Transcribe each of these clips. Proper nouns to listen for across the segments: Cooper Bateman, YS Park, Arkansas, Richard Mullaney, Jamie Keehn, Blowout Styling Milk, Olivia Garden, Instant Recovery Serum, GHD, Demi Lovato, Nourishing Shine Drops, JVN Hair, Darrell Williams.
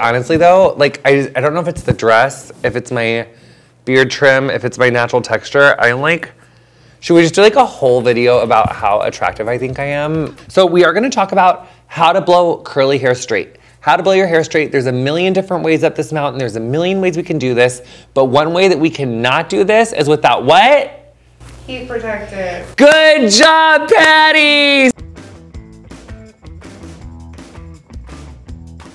Honestly though, like I don't know if it's the dress, if it's my beard trim, if it's my natural texture. I'm like, should we just do like a whole video about how attractive I think I am? So we are gonna talk about how to blow curly hair straight. How to blow your hair straight. There's a million different ways up this mountain. There's a million ways we can do this. But one way that we cannot do this is without what? Heat protector. Good job, Patty!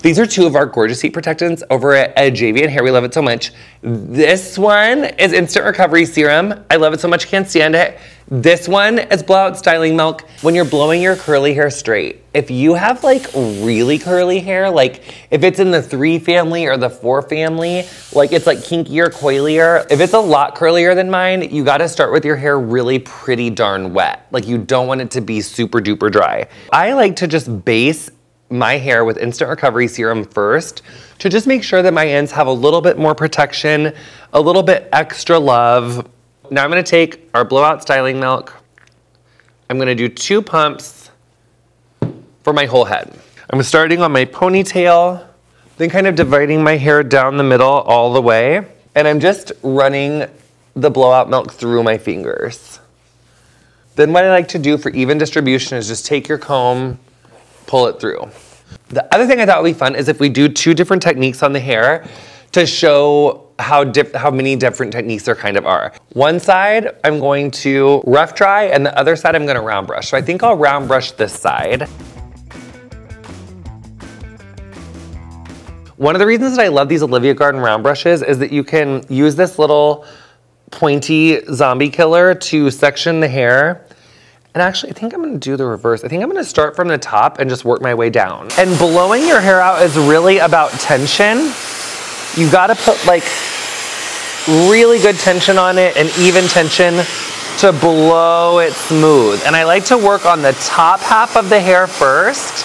These are two of our gorgeous heat protectants over at JVN Hair. We love it so much. This one is Instant Recovery Serum. I love it so much, can't stand it. This one is Blowout Styling Milk. When you're blowing your curly hair straight, if you have like really curly hair, like if it's in the 3 family or the 4 family, like it's like kinkier, coilier. If it's a lot curlier than mine, you gotta start with your hair really pretty darn wet. Like you don't want it to be super duper dry. I like to just base my hair with Instant Recovery Serum first to just make sure that my ends have a little bit more protection, a little bit extra love. Now I'm gonna take our Blowout Styling Milk. I'm gonna do 2 pumps for my whole head. I'm starting on my ponytail, then kind of dividing my hair down the middle all the way. And I'm just running the Blowout Milk through my fingers. Then what I like to do for even distribution is just take your comb, pull it through. The other thing I thought would be fun is if we do 2 different techniques on the hair to show how many different techniques there kind of are. One side, I'm going to rough dry, and the other side, I'm gonna round brush. So I think I'll round brush this side. One of the reasons that I love these Olivia Garden round brushes is that you can use this little pointy zombie killer to section the hair. And actually, I think I'm gonna do the reverse. I think I'm gonna start from the top and just work my way down. And blowing your hair out is really about tension. You gotta put like really good tension on it and even tension to blow it smooth. And I like to work on the top half of the hair first,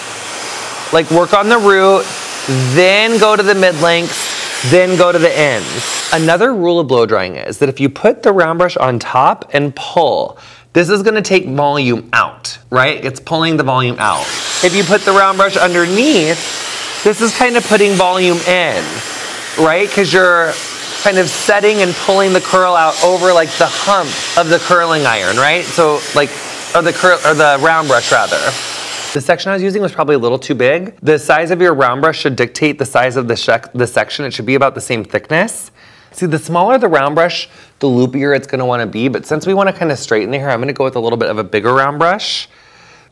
like work on the root, then go to the mid-lengths, then go to the ends. Another rule of blow drying is that if you put the round brush on top and pull, this is gonna take volume out, right? It's pulling the volume out. If you put the round brush underneath, this is kind of putting volume in, right? Because you're kind of setting and pulling the curl out over like the hump of the curling iron, right? So like, or the round brush rather. The section I was using was probably a little too big. The size of your round brush should dictate the size of the section. It should be about the same thickness. See, the smaller the round brush, the loopier it's gonna wanna be, but since we wanna kinda straighten the hair, I'm gonna go with a little bit of a bigger round brush.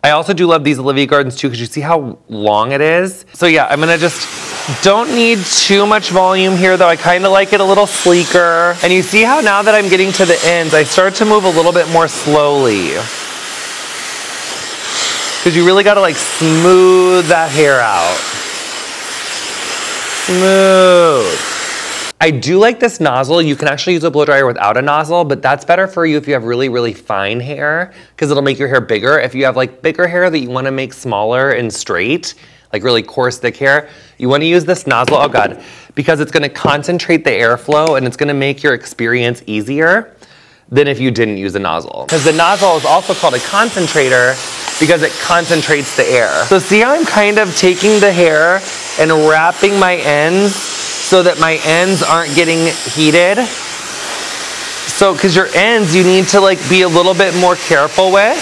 I also do love these Olivia Gardens too, because you see how long it is. So yeah, I'm gonna just, don't need too much volume here though, I kinda like it a little sleeker. And you see how now that I'm getting to the ends, I start to move a little bit more slowly. Because you really gotta like smooth that hair out. Smooth. I do like this nozzle. You can actually use a blow dryer without a nozzle, but that's better for you if you have really, really fine hair, because it'll make your hair bigger. If you have like bigger hair that you wanna make smaller and straight, like really coarse, thick hair, you wanna use this nozzle, oh God, because it's gonna concentrate the airflow and it's gonna make your experience easier than if you didn't use a nozzle. Because the nozzle is also called a concentrator because it concentrates the air. So see how I'm kind of taking the hair and wrapping my ends so that my ends aren't getting heated. So, cause your ends, you need to like be a little bit more careful with,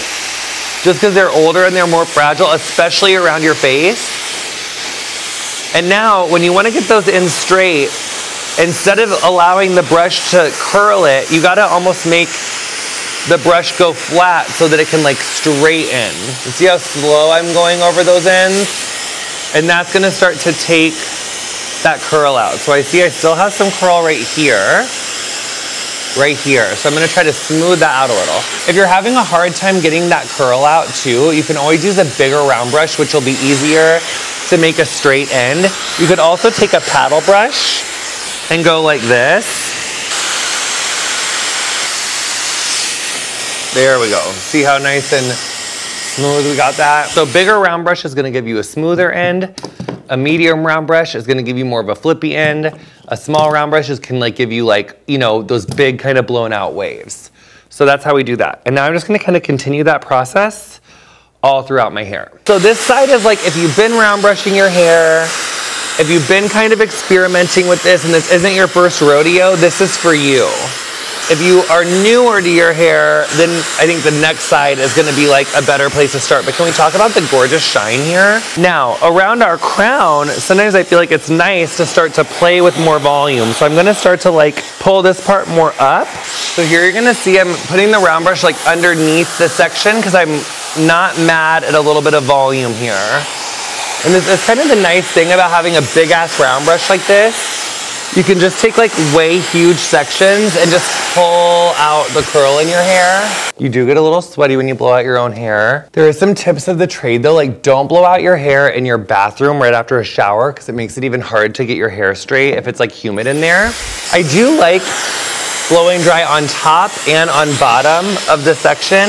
just cause they're older and they're more fragile, especially around your face. And now when you wanna get those ends straight, instead of allowing the brush to curl it, you gotta almost make the brush go flat so that it can like straighten. You see how slow I'm going over those ends? And that's gonna start to take that curl out. So I see I still have some curl right here. So I'm gonna try to smooth that out a little. If you're having a hard time getting that curl out too, you can always use a bigger round brush, which will be easier to make a straight end. You could also take a paddle brush and go like this. There we go. See how nice and smooth we got that? So bigger round brush is gonna give you a smoother end. A medium round brush is gonna give you more of a flippy end. A small round brush can like give you like, you know, those big kind of blown out waves. So that's how we do that. And now I'm just gonna kind of continue that process all throughout my hair. So this side is like if you've been round brushing your hair If you've been kind of experimenting with this and this isn't your first rodeo, this is for you. If you are newer to your hair, then I think the next side is gonna be like a better place to start. But can we talk about the gorgeous shine here? Now, around our crown, sometimes I feel like it's nice to start to play with more volume. So I'm gonna start to like pull this part more up. So here you're gonna see I'm putting the round brush like underneath this section because I'm not mad at a little bit of volume here. And it's kind of the nice thing about having a big ass round brush like this. You can just take like way huge sections and just pull out the curl in your hair. You do get a little sweaty when you blow out your own hair. There are some tips of the trade though, like don't blow out your hair in your bathroom right after a shower because it makes it even hard to get your hair straight if it's like humid in there. I do like blowing dry on top and on bottom of the section,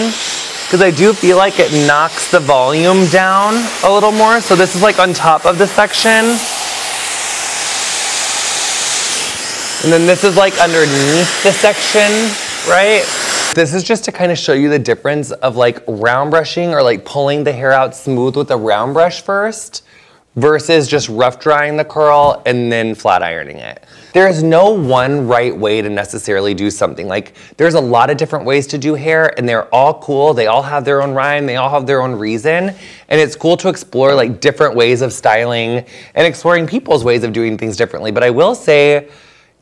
because I do feel like it knocks the volume down a little more. So this is like on top of the section. And then this is like underneath the section, right? This is just to kind of show you the difference of like round brushing or like pulling the hair out smooth with a round brush first versus just rough drying the curl and then flat ironing it. There is no one right way to necessarily do something. Like there's a lot of different ways to do hair and they're all cool. They all have their own rhyme. They all have their own reason. And it's cool to explore like different ways of styling and exploring people's ways of doing things differently. But I will say,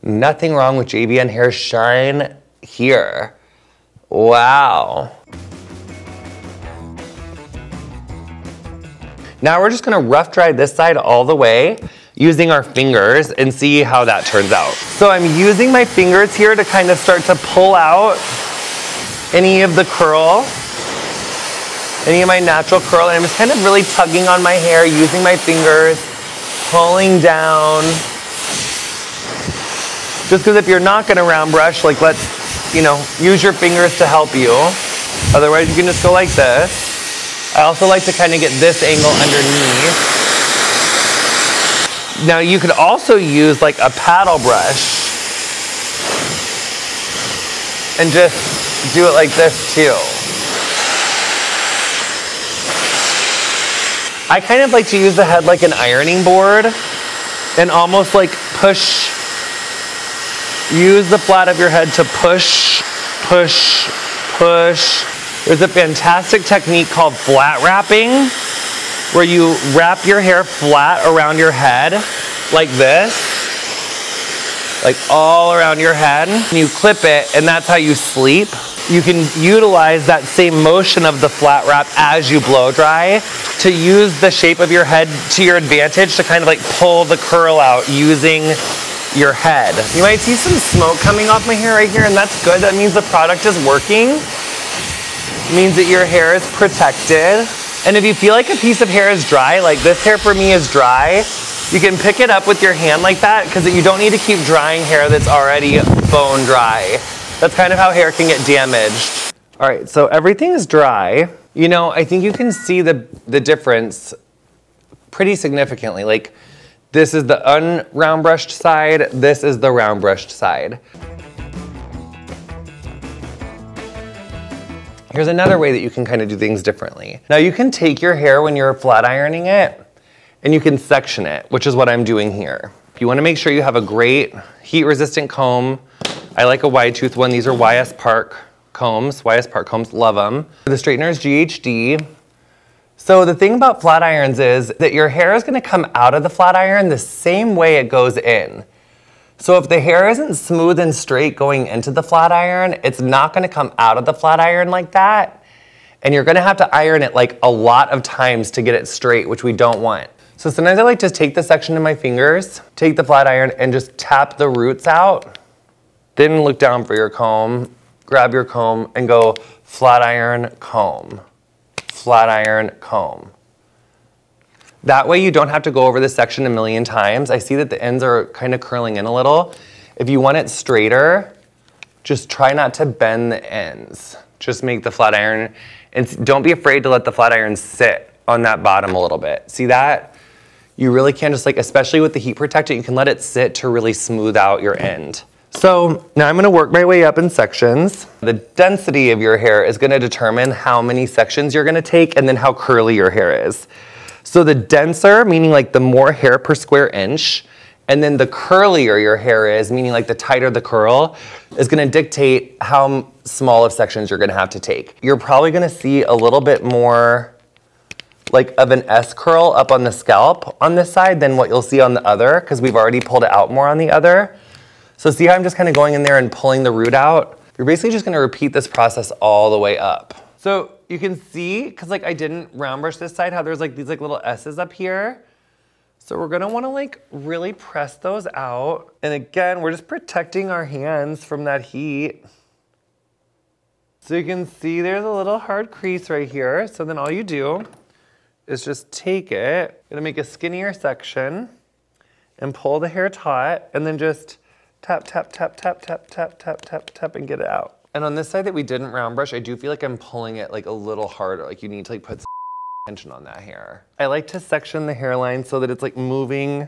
nothing wrong with JVN Hair Shine here. Wow. Now we're just gonna rough dry this side all the way using our fingers and see how that turns out. So I'm using my fingers here to kind of start to pull out any of the curl, any of my natural curl. And I'm just kind of really tugging on my hair, using my fingers, pulling down. Just because if you're not gonna round brush, like let's, you know, use your fingers to help you. Otherwise you can just go like this. I also like to kind of get this angle underneath. Now you could also use like a paddle brush and just do it like this too. I kind of like to use the head like an ironing board and almost like push. Use the flat of your head to push, push, push. There's a fantastic technique called flat wrapping, where you wrap your hair flat around your head, like this, like all around your head, and you clip it, and that's how you sleep. You can utilize that same motion of the flat wrap as you blow dry to use the shape of your head to your advantage to kind of like pull the curl out using your head. You might see some smoke coming off my hair right here, and that's good. That means the product is working. It means that your hair is protected. And if you feel like a piece of hair is dry, like this hair for me is dry, you can pick it up with your hand like that because you don't need to keep drying hair that's already bone dry. That's kind of how hair can get damaged. All right, so everything is dry. You know, I think you can see the difference pretty significantly. Like, this is the unround brushed side. This is the round brushed side. Here's another way that you can kind of do things differently. Now you can take your hair when you're flat ironing it and you can section it, which is what I'm doing here. You wanna make sure you have a great heat resistant comb. I like a wide tooth one. These are YS Park combs. YS Park combs, love them. The straightener is GHD. So the thing about flat irons is that your hair is gonna come out of the flat iron the same way it goes in. So if the hair isn't smooth and straight going into the flat iron, it's not gonna come out of the flat iron like that. And you're gonna have to iron it like a lot of times to get it straight, which we don't want. So sometimes I like to take the section in my fingers, take the flat iron and just tap the roots out. Then look down for your comb, grab your comb and go flat iron comb. Flat iron comb. That way you don't have to go over this section a million times. I see that the ends are kind of curling in a little. If you want it straighter, just try not to bend the ends. Just make the flat iron, and don't be afraid to let the flat iron sit on that bottom a little bit. See that? You really can just like, especially with the heat protectant, you can let it sit to really smooth out your end. So now I'm gonna work my way up in sections. The density of your hair is gonna determine how many sections you're gonna take and then how curly your hair is. So the denser, meaning like the more hair per square inch, and then the curlier your hair is, meaning like the tighter the curl, is gonna dictate how small of sections you're gonna have to take. You're probably gonna see a little bit more like of an S curl up on the scalp on this side than what you'll see on the other, because we've already pulled it out more on the other. So see how I'm just kind of going in there and pulling the root out? You're basically just gonna repeat this process all the way up. So you can see, cause like I didn't round brush this side, how there's like these like little S's up here. So we're gonna wanna like really press those out. And again, we're just protecting our hands from that heat. So you can see there's a little hard crease right here. So then all you do is just take it, gonna make a skinnier section and pull the hair taut and then just tap, tap, tap, tap, tap, tap, tap, tap, tap, and get it out. And on this side that we didn't round brush, I do feel like I'm pulling it like a little harder. Like you need to like put some attention on that hair. I like to section the hairline so that it's like moving.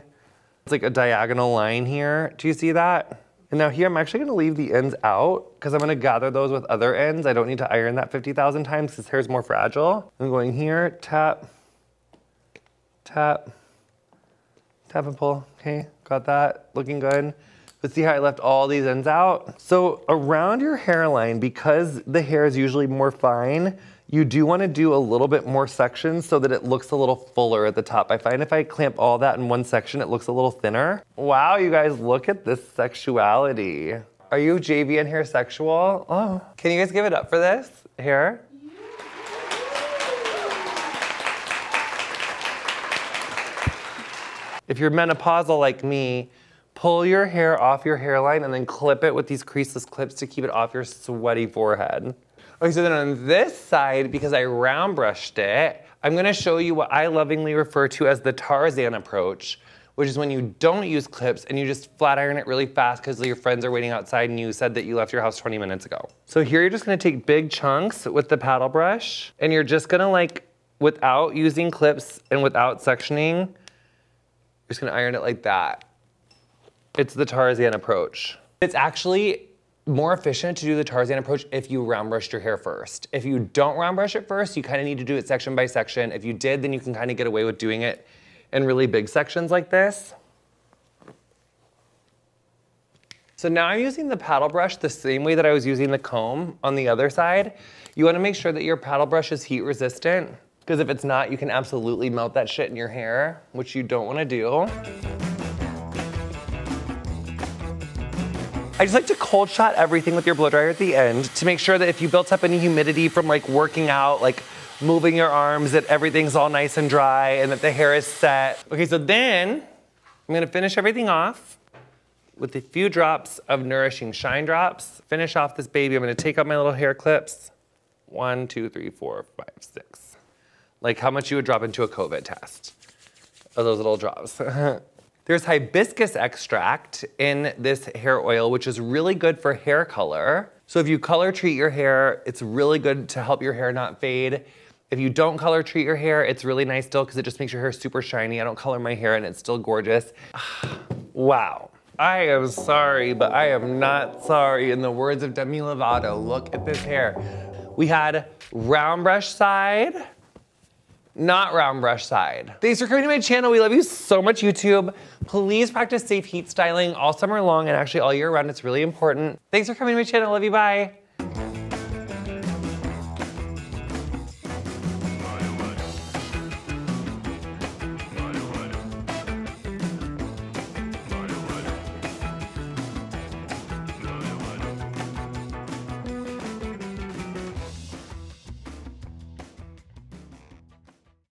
It's like a diagonal line here. Do you see that? And now here, I'm actually gonna leave the ends out because I'm gonna gather those with other ends. I don't need to iron that 50,000 times because hair's more fragile. I'm going here, tap, tap, tap and pull. Okay, got that, looking good. But see how I left all these ends out? So around your hairline, because the hair is usually more fine, you do wanna do a little bit more sections so that it looks a little fuller at the top. I find if I clamp all that in one section, it looks a little thinner. Wow, you guys, look at this sexuality. Are you JVN hair sexual? Oh, can you guys give it up for this hair? If you're menopausal like me, pull your hair off your hairline and then clip it with these creaseless clips to keep it off your sweaty forehead. Okay, so then on this side, because I round brushed it, I'm gonna show you what I lovingly refer to as the Tarzan approach, which is when you don't use clips and you just flat iron it really fast because your friends are waiting outside and you said that you left your house 20 minutes ago. So here you're just gonna take big chunks with the paddle brush and you're just gonna like, without using clips and without sectioning, you're just gonna iron it like that. It's the Tarzan approach. It's actually more efficient to do the Tarzan approach if you round brushed your hair first. If you don't round brush it first, you kind of need to do it section by section. If you did, then you can kind of get away with doing it in really big sections like this. So now I'm using the paddle brush the same way that I was using the comb on the other side. You wanna make sure that your paddle brush is heat resistant, because if it's not, you can absolutely melt that shit in your hair, which you don't wanna do. I just like to cold shot everything with your blow dryer at the end to make sure that if you built up any humidity from like working out, like moving your arms, that everything's all nice and dry and that the hair is set. Okay, so then I'm gonna finish everything off with a few drops of Nourishing Shine Drops. Finish off this baby. I'm gonna take out my little hair clips. 1, 2, 3, 4, 5, 6. Like how much you would drop into a COVID test. Oh, those little drops. There's hibiscus extract in this hair oil, which is really good for hair color. So if you color treat your hair, it's really good to help your hair not fade. If you don't color treat your hair, it's really nice still because it just makes your hair super shiny. I don't color my hair and it's still gorgeous. Wow. I am sorry, but I am not sorry. In the words of Demi Lovato, look at this hair. We had round brush side, not round brush side. Thanks for coming to my channel. We love you so much, YouTube. Please practice safe heat styling all summer long and actually all year round. It's really important. Thanks for coming to my channel. Love you, bye.